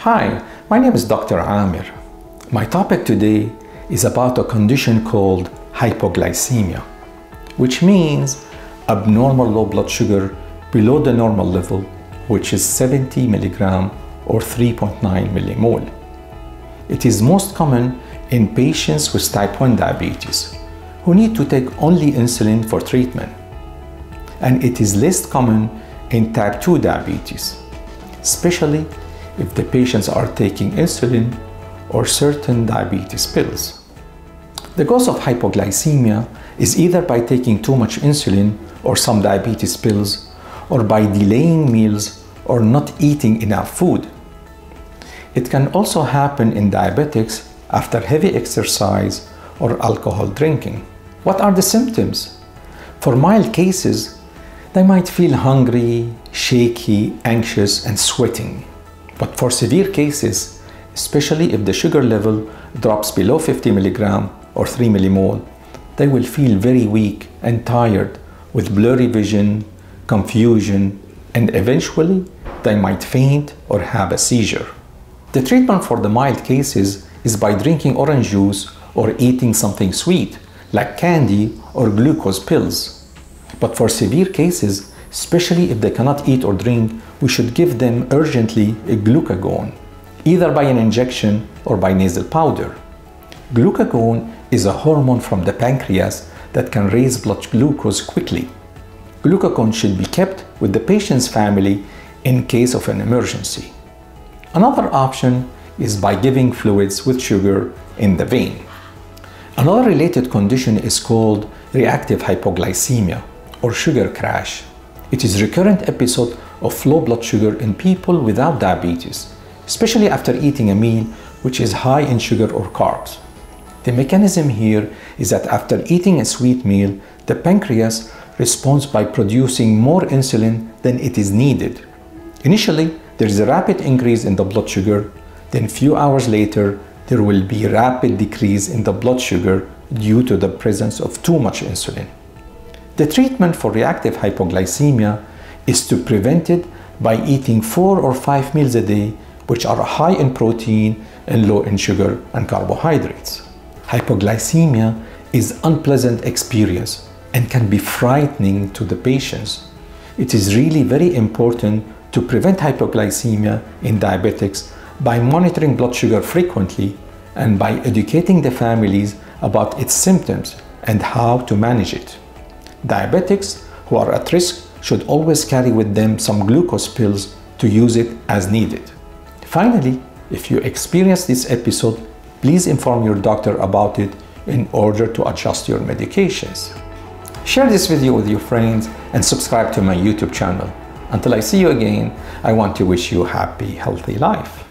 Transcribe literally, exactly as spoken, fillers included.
Hi, my name is Doctor Amir. My topic today is about a condition called hypoglycemia, which means abnormal low blood sugar below the normal level, which is seventy milligrams or three point nine millimol. It is most common in patients with type one diabetes, who need to take only insulin for treatment. And it is less common in type two diabetes, especially if the patients are taking insulin or certain diabetes pills. The cause of hypoglycemia is either by taking too much insulin or some diabetes pills, or by delaying meals or not eating enough food. It can also happen in diabetics after heavy exercise or alcohol drinking. What are the symptoms? For mild cases, they might feel hungry, shaky, anxious, and sweating. But for severe cases, especially if the sugar level drops below fifty milligrams or three millimol, they will feel very weak and tired with blurry vision, confusion, and eventually they might faint or have a seizure. The treatment for the mild cases is by drinking orange juice or eating something sweet, like candy or glucose pills. But for severe cases, especially if they cannot eat or drink, we should give them urgently a glucagon, either by an injection or by nasal powder. Glucagon is a hormone from the pancreas that can raise blood glucose quickly. Glucagon should be kept with the patient's family in case of an emergency. Another option is by giving fluids with sugar in the vein. Another related condition is called reactive hypoglycemia or sugar crash. It is a recurrent episode of low blood sugar in people without diabetes, especially after eating a meal which is high in sugar or carbs. The mechanism here is that after eating a sweet meal, the pancreas responds by producing more insulin than it is needed. Initially, there is a rapid increase in the blood sugar, then a few hours later, there will be a rapid decrease in the blood sugar due to the presence of too much insulin. The treatment for reactive hypoglycemia is to prevent it by eating four or five meals a day, which are high in protein and low in sugar and carbohydrates. Hypoglycemia is an unpleasant experience and can be frightening to the patients. It is really very important to prevent hypoglycemia in diabetics by monitoring blood sugar frequently and by educating the families about its symptoms and how to manage it. Diabetics who are at risk should always carry with them some glucose pills to use it as needed. Finally, if you experience this episode, please inform your doctor about it in order to adjust your medications. Share this video with your friends and subscribe to my YouTube channel. Until I see you again, I want to wish you a happy, healthy life.